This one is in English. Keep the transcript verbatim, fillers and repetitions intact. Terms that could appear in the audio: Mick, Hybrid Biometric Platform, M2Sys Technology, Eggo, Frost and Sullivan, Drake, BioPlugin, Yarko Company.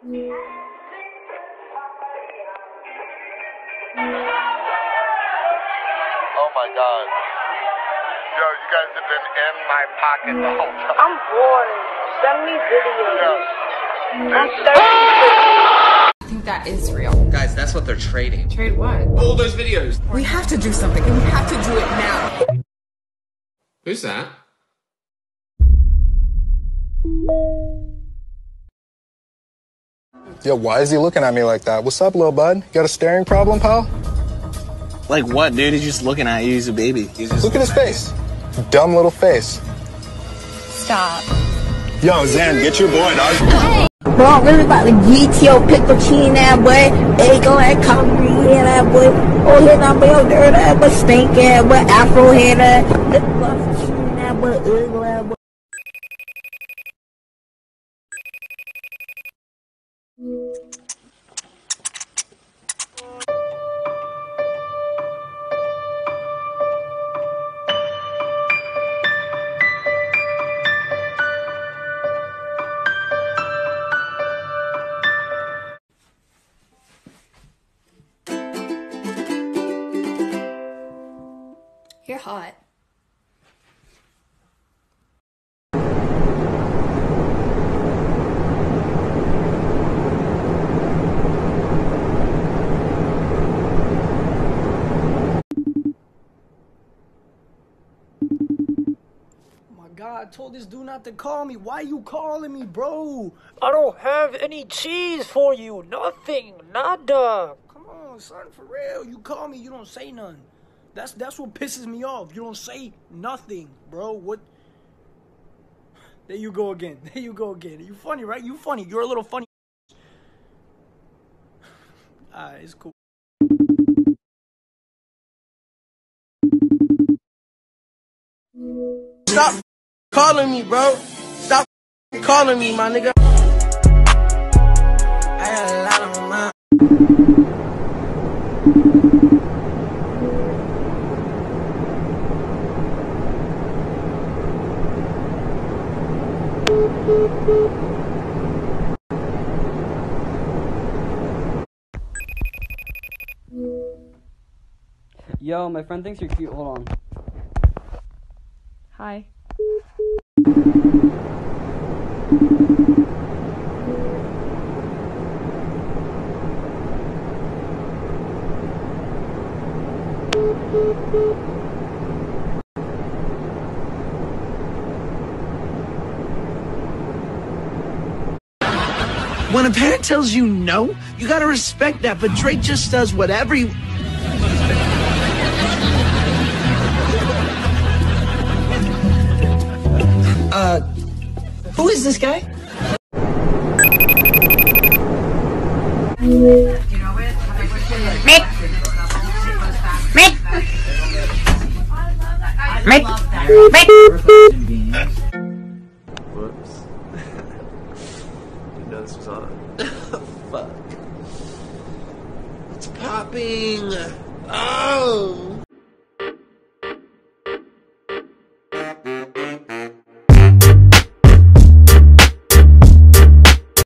Oh my God. Yo, you guys have been in my pocket the whole time. I'm bored. Send me videos. Yeah. I'm thirsty. I think that is real. Guys, that's what they're trading. Trade what? All those videos. We have to do something, and we have to do it now. Who's that? Yo, why is he looking at me like that? What's up, little bud? Got a staring problem, pal? Like what, dude? He's just looking at you. He's a baby. He's just Look at his face. Dumb little face. Stop. Yo, Zan, get your boy, dog. Hey. Bro, I'm really about to get your picotine, that boy. Eggo head, concrete head, that boy. Oh, hit my bell, dirt, that boy. Stink head, boy. Afro head, that boy. Eggo head, boy. You're hot. God, I told this dude not to call me. Why you calling me, bro? I don't have any cheese for you. Nothing. Nada. Come on, son, for real. You call me, you don't say nothing. That's that's what pisses me off. You don't say nothing, bro. What? There you go again. There you go again. You funny, right? You funny. You're a little funny. Ah, it's cool. Stop calling me, bro. Stop calling me, my nigga. I got a lot on my mind. Yo, my friend thinks you're cute. Hold on. Hi. When a parent tells you no, you gotta respect that, but Drake just does whatever he... Uh, who is this guy? You know it? Mick! Mick! Mick! Mick! Whoops. Didn't know this was on. Fuck. It's popping! Oh!